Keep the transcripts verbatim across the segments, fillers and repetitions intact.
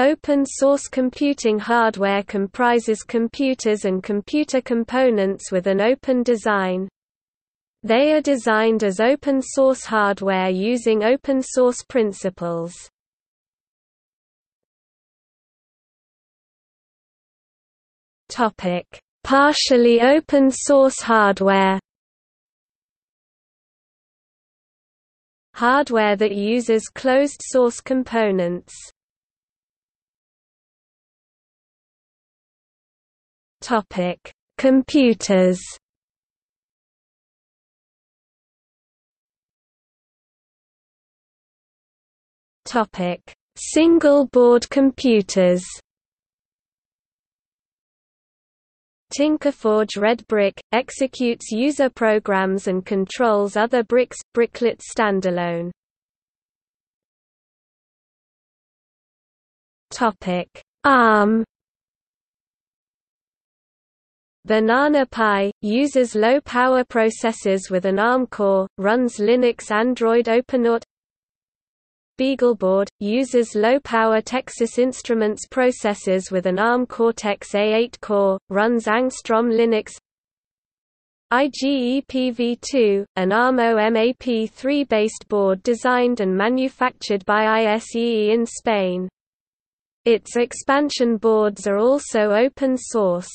Open source computing hardware comprises computers and computer components with an open design. They are designed as open source hardware using open source principles. Topic: partially open source hardware. Hardware that uses closed source components. Topic: computers. Topic: single board computers. Tinkerforge Red Brick executes user programs and controls other bricks. Bricklet standalone. Topic: ARM. Banana Pi uses low-power processors with an ARM core, runs Linux, Android, OpenAut. BeagleBoard uses low-power Texas Instruments processors with an ARM Cortex A eight core, runs Angstrom Linux. I G E P V two, an ARM O M A P three based board designed and manufactured by I S E E in Spain. Its expansion boards are also open source.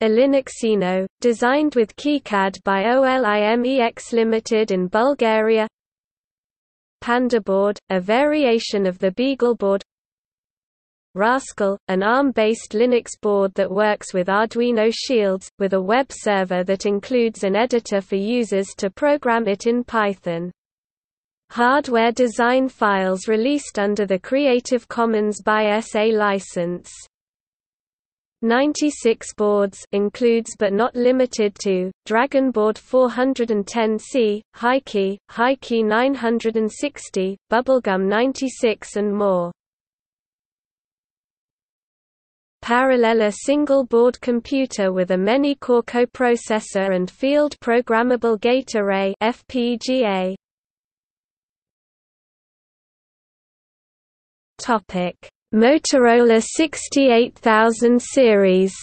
A Linuxino, designed with KiCad by OLIMEX Limited in Bulgaria. PandaBoard, a variation of the BeagleBoard. Rascal, an ARM-based Linux board that works with Arduino Shields, with a web server that includes an editor for users to program it in Python. Hardware design files released under the Creative Commons by S A license. ninety-six boards includes but not limited to DragonBoard four ten C, HiKey, HiKey nine sixty, Bubblegum ninety-six and more. Parallel: a single board computer with a many-core coprocessor and field programmable gate array F P G A. Topic: Motorola sixty-eight thousand series.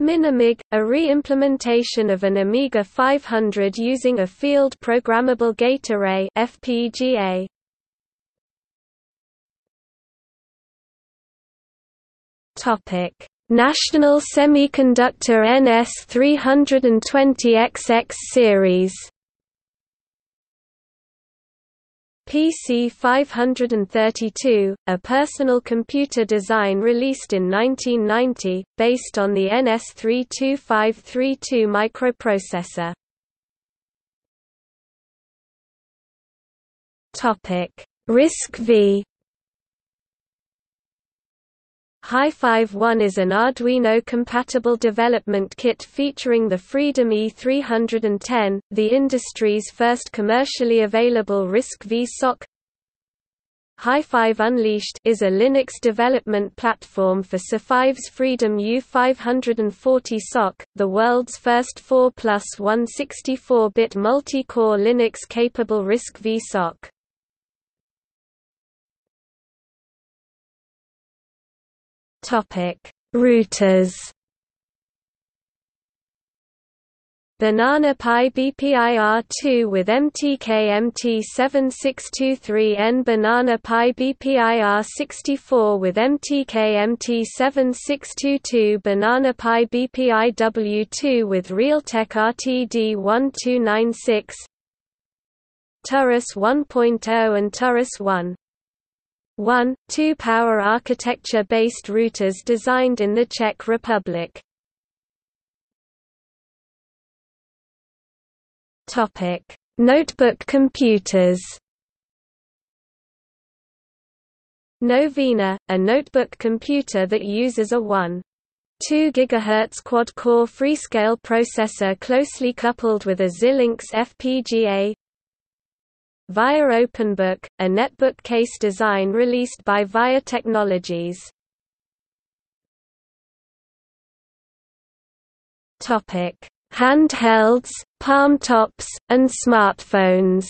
Minimig, a re-implementation of an Amiga five hundred using a field programmable gate array F P G A. Topic: National Semiconductor N S three twenty X X series. P C five thirty-two, a personal computer design released in nineteen ninety, based on the N S three two five three two microprocessor. RISC-V. HiFive One is an Arduino-compatible development kit featuring the Freedom E three ten, the industry's first commercially available RISC-V S O C. HiFive Unleashed is a Linux development platform for SiFive's Freedom U five forty S O C, the world's first four plus one sixty-four bit multi-core Linux-capable RISC-V S O C. Topic: routers. Banana Pi B P I R two with M T K M T seven six two three N, Banana Pi B P I R sixty-four with M T K M T seven six two two, Banana Pi B P I W two with Realtek R T D one two nine six, Turris one point oh and Turris one point one point two power architecture-based routers designed in the Czech Republic. Topic: notebook computers. Novena, a notebook computer that uses a one point two gigahertz quad-core freescale processor closely coupled with a Xilinx F P G A. Via OpenBook, a netbook case design released by Via Technologies. Topic: handhelds, palm tops, and smartphones.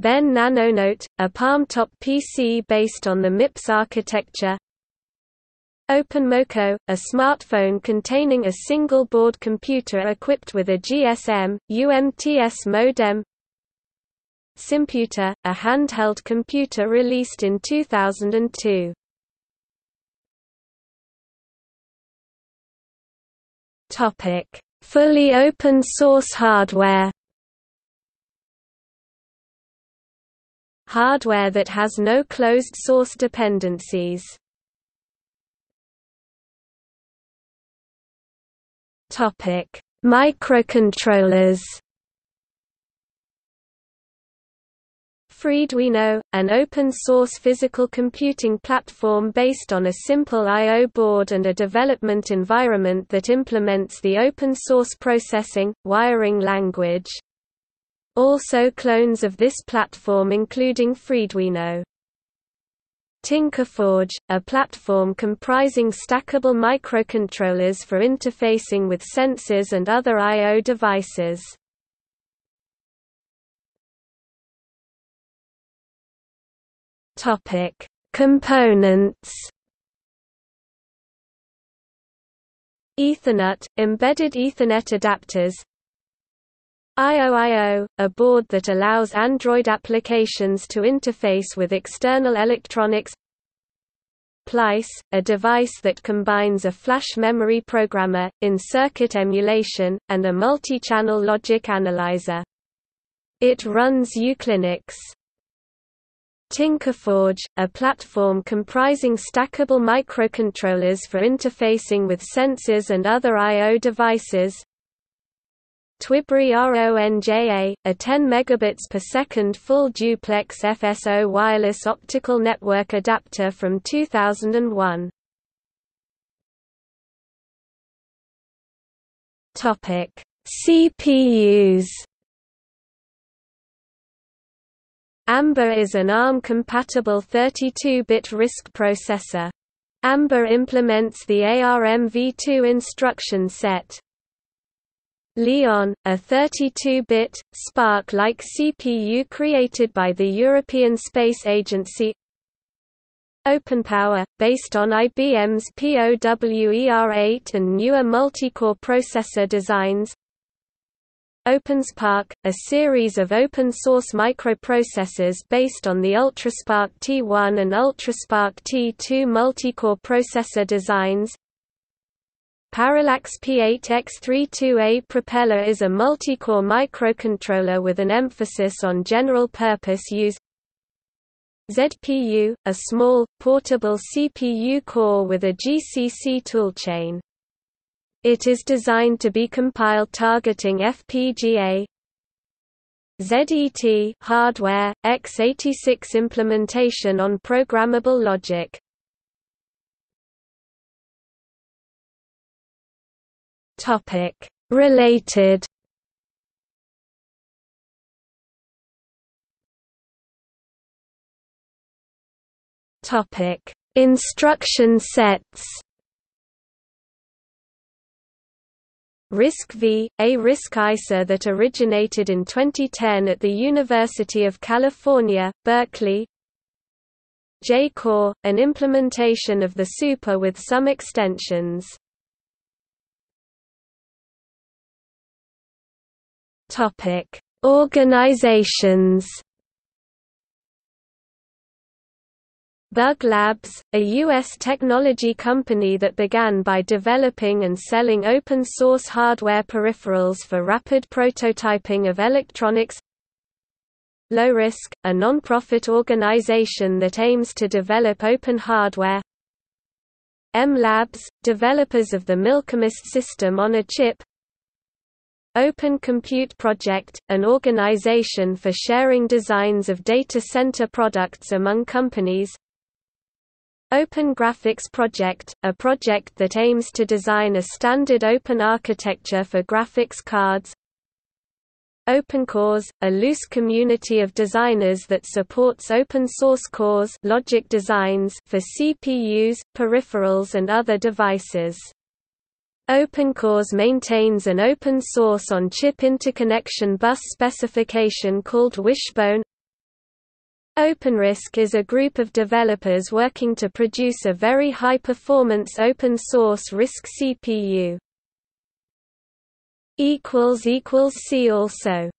Ben NanoNote, a palm-top P C based on the M I P S architecture. OpenMoco, a smartphone containing a single board computer equipped with a G S M, U M T S modem. Simputer, a handheld computer released in two thousand two. Topic: Fully open source hardware. Hardware that has no closed source dependencies. Topic: Microcontrollers. Freeduino, an open-source physical computing platform based on a simple I O board and a development environment that implements the open-source processing, wiring language. Also clones of this platform including Freeduino. Tinkerforge, a platform comprising stackable microcontrollers for interfacing with sensors and other I O devices. Topic: Components. Ethernet, embedded Ethernet adapters. I O I O, a board that allows Android applications to interface with external electronics. Plice, a device that combines a flash memory programmer, in-circuit emulation, and a multi-channel logic analyzer. It runs Uclinix. Tinkerforge, a platform comprising stackable microcontrollers for interfacing with sensors and other I O devices. Twibry RONJA, a ten megabits per second full duplex F S O wireless optical network adapter from two thousand one. Topic: C P Us. AMBA is an ARM-compatible thirty-two bit RISC processor. AMBA implements the ARM v two instruction set. Leon, a thirty-two bit, SPARC-like C P U created by the European Space Agency. OpenPower, based on I B M's POWER eight and newer multi-core processor designs. OpenSpark, a series of open-source microprocessors based on the UltraSpark T one and UltraSpark T two multi-core processor designs. Parallax P eight X thirty-two A Propeller is a multi-core microcontroller with an emphasis on general-purpose use. Z P U, a small, portable C P U core with a G C C toolchain. It is designed to be compiled targeting F P G A. Z E T hardware, x eighty-six implementation on programmable logic. Topic: Related. Topic: Instruction sets. RISC-V, a RISC I S A that originated in twenty ten at the University of California, Berkeley. J-Core, an implementation of the Super with some extensions. Topic: Organizations. Bug Labs, a U S technology company that began by developing and selling open-source hardware peripherals for rapid prototyping of electronics. LowRisk, a non-profit organization that aims to develop open hardware. M-Labs, developers of the Milchemist system on a chip. Open Compute Project, an organization for sharing designs of data center products among companies. Open Graphics Project, a project that aims to design a standard open architecture for graphics cards. OpenCores, a loose community of designers that supports open-source cores logic designs for C P Us, peripherals and other devices. OpenCores maintains an open-source on-chip interconnection bus specification called Wishbone. OpenRISC is a group of developers working to produce a very high-performance open-source RISC C P U. See also